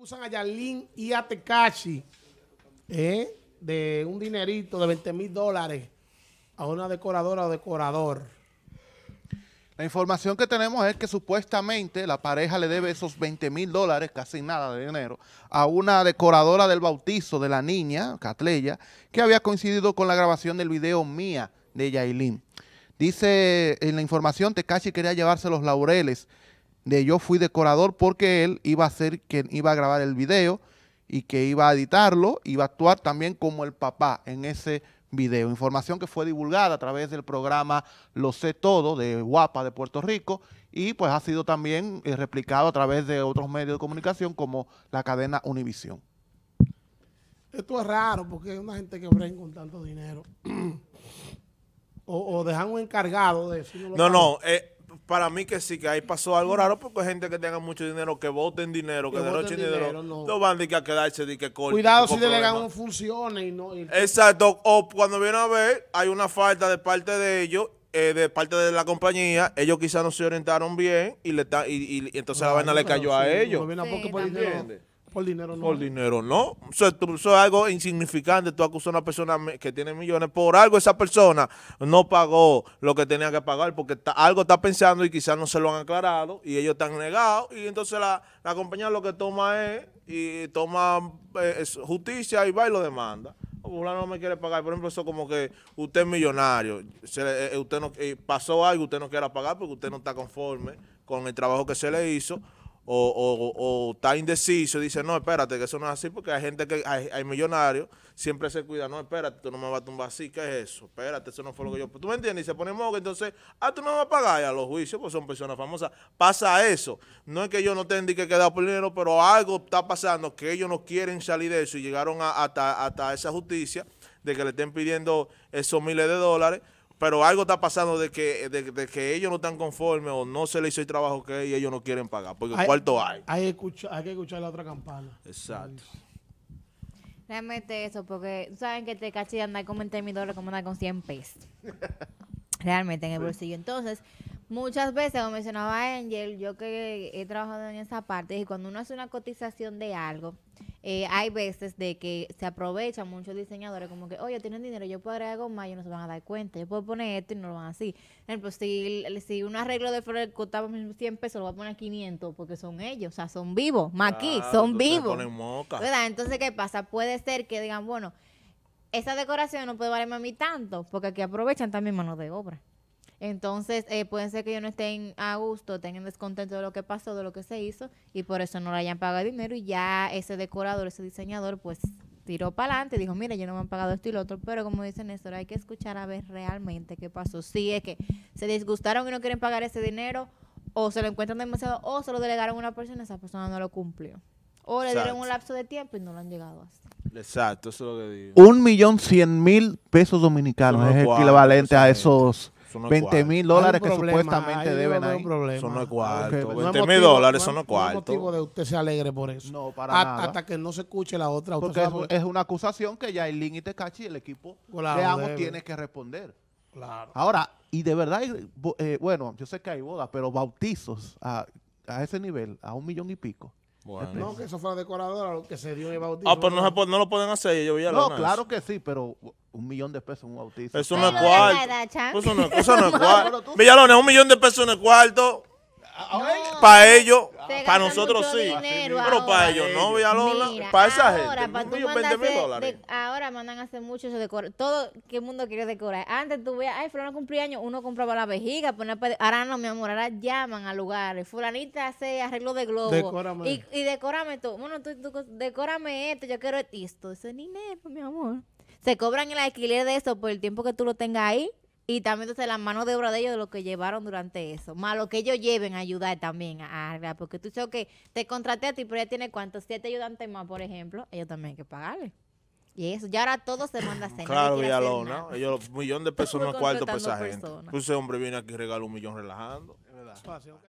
Acusan a Yailin y a Tekashi de un dinerito de $20,000 a una decoradora o decorador. La información que tenemos es que supuestamente la pareja le debe esos $20,000, casi nada de dinero, a una decoradora del bautizo de la niña, Catleya, que había coincidido con la grabación del video Mía de Yailin. Dice en la información, Tekashi quería llevarse los laureles de yo fui decorador porque él iba a ser quien iba a grabar el video y que iba a editarlo, iba a actuar también como el papá en ese video. Información que fue divulgada a través del programa Lo Sé Todo de Guapa de Puerto Rico y pues ha sido también replicado a través de otros medios de comunicación como la cadena Univisión. Esto es raro porque hay una gente que brinca con tanto dinero. O dejan un encargado de eso. Para mí que sí, que ahí pasó algo raro, porque hay gente que tenga mucho dinero, que voten dinero, que derrochen dinero. No van a quedarse de que corten. Cuidado si delegan funciones y no. Exacto. O cuando vienen a ver, hay una falta de parte de ellos, de parte de la compañía. Ellos quizás no se orientaron bien y entonces la vaina le cayó a ellos. Por dinero no. Por dinero no. Eso es algo insignificante. Tú acusas a una persona que tiene millones. Por algo esa persona no pagó lo que tenía que pagar porque algo está pensando y quizás no se lo han aclarado y ellos están negados. Y entonces la compañía lo que toma es justicia y va y lo demanda. Fulano no me quiere pagar. Por ejemplo, eso como que usted es millonario. Usted no, pasó algo, usted no quiere pagar porque usted no está conforme con el trabajo que se le hizo. O está indeciso, dice, no, espérate, que eso no es así, porque hay gente que, hay millonarios, siempre se cuida, no, espérate, tú no me vas a tumbar así, ¿qué es eso? Espérate, eso no fue lo que yo, tú me entiendes, y se pone moco, entonces, tú no me vas a pagar, y a los juicios, pues son personas famosas, pasa eso, no es que yo no tenga que quedar por dinero, pero algo está pasando, que ellos no quieren salir de eso, y llegaron hasta esa justicia, de que le estén pidiendo esos miles de dólares, pero algo está pasando de que ellos no están conformes o no se les hizo el trabajo que y ellos no quieren pagar, porque cuarto hay. Hay que escuchar la otra campana. Exacto. Realmente eso, porque saben que Tekashi anda con $20,000 como anda con 100 pesos. Realmente en el bolsillo. Entonces, muchas veces, como mencionaba Angel, yo que he trabajado en esa parte, y cuando uno hace una cotización de algo, hay veces de que se aprovechan muchos diseñadores como que, oye, tienen dinero, yo puedo agregar algo más y no se van a dar cuenta, yo puedo poner esto y no lo van a decir. Por ejemplo, si un arreglo de flores costaba 100 pesos, lo voy a poner 500 porque son ellos, o sea, son vivos, más aquí, son vivos. ¿Verdad? Entonces, ¿qué pasa? Puede ser que digan, bueno, esa decoración no puede valerme a mí tanto porque aquí aprovechan también mano de obra. Entonces, pueden ser que ellos no estén a gusto, tengan descontento de lo que pasó, de lo que se hizo, y por eso no le hayan pagado dinero, y ya ese decorador, ese diseñador, pues, tiró para adelante, dijo, mira, yo no me han pagado esto y lo otro, pero como dice Néstor, hay que escuchar a ver realmente qué pasó. Si es que se disgustaron y no quieren pagar ese dinero, o se lo encuentran demasiado, o se lo delegaron a una persona, esa persona no lo cumplió. O le dieron un lapso de tiempo y no lo han llegado así. Exacto, eso es lo que digo. 1.100.000 pesos dominicanos es equivalente a esos... $20,000 que supuestamente deben ahí. Eso no es cuarto. $20,000, eso no es cuarto. No es motivo de usted se alegre por eso. No, para nada. Hasta que no se escuche la otra. Porque es una acusación que Yailin y Tekashi, el equipo, ambos tiene que responder. Claro. Ahora, y de verdad, bueno, yo sé que hay bodas, pero bautizos a ese nivel, a 1.000.000 y pico. Bueno. No, que eso fue la decoradora lo que se dio en el bautizo. Pero no lo pueden hacer ellos. No, claro que sí, pero $1,000,000 en un bautizo. Eso no es cuarto. Eso no es cuarto. Villalona, $1,000,000 en el cuarto. No, para ellos, para nosotros sí. Dinero, pero ahora, para ellos no, Villalona. Para esa ahora, gente. $20,000. Ahora mandan a hacer mucho eso decor. Todo el mundo quiere decorar. Antes tú veías, fulano cumpleaños, uno compraba la vejiga. Ahora no, mi amor, ahora llaman a lugares. Fulanita hace arreglo de globo. Decórame. Y decórame todo. Bueno, tú decórame esto, yo quiero esto. Eso es dinero, mi amor. Se cobran el alquiler de eso por el tiempo que tú lo tengas ahí. Y también entonces las manos de obra de ellos de lo que llevaron durante eso. Más lo que ellos lleven a ayudar también a arreglar. Porque tú dices, ok, te contraté a ti, pero ya tiene cuántos, 7 ayudantes más, por ejemplo. Ellos también hay que pagarle. Y eso, ya ahora todo se manda a cenar. Claro, Villalona. Ellos, $1,000,000 no es cuarto para esa gente. Pues ese hombre viene aquí y regala $1,000,000 relajando. Es verdad.